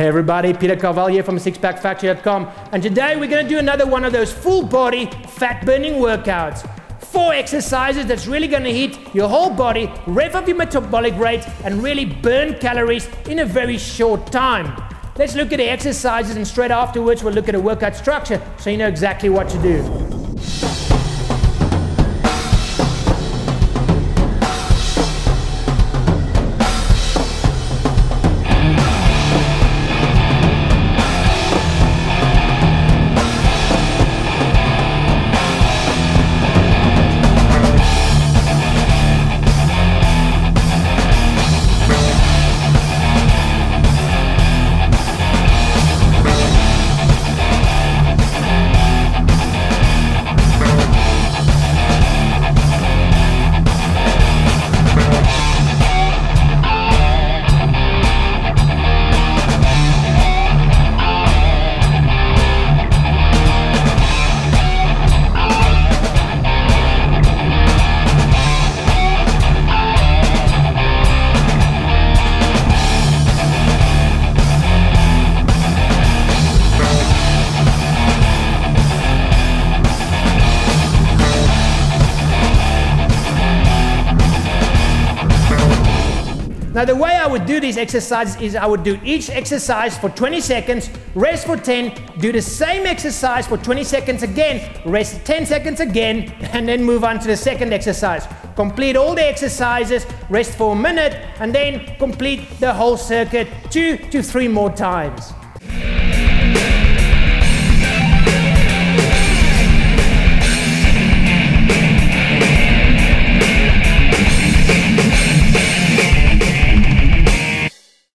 Hey everybody, Peter Carvalho here from sixpackfactory.com, and today we're going to do another one of those full body fat burning workouts. 4 exercises that's really going to hit your whole body, rev up your metabolic rate and really burn calories in a very short time. Let's look at the exercises and straight afterwards we'll look at a workout structure so you know exactly what to do. Now the way I would do these exercises is I would do each exercise for 20 seconds, rest for 10, do the same exercise for 20 seconds again, rest 10 seconds again, and then move on to the second exercise. Complete all the exercises, rest for a minute, and then complete the whole circuit 2 to 3 more times.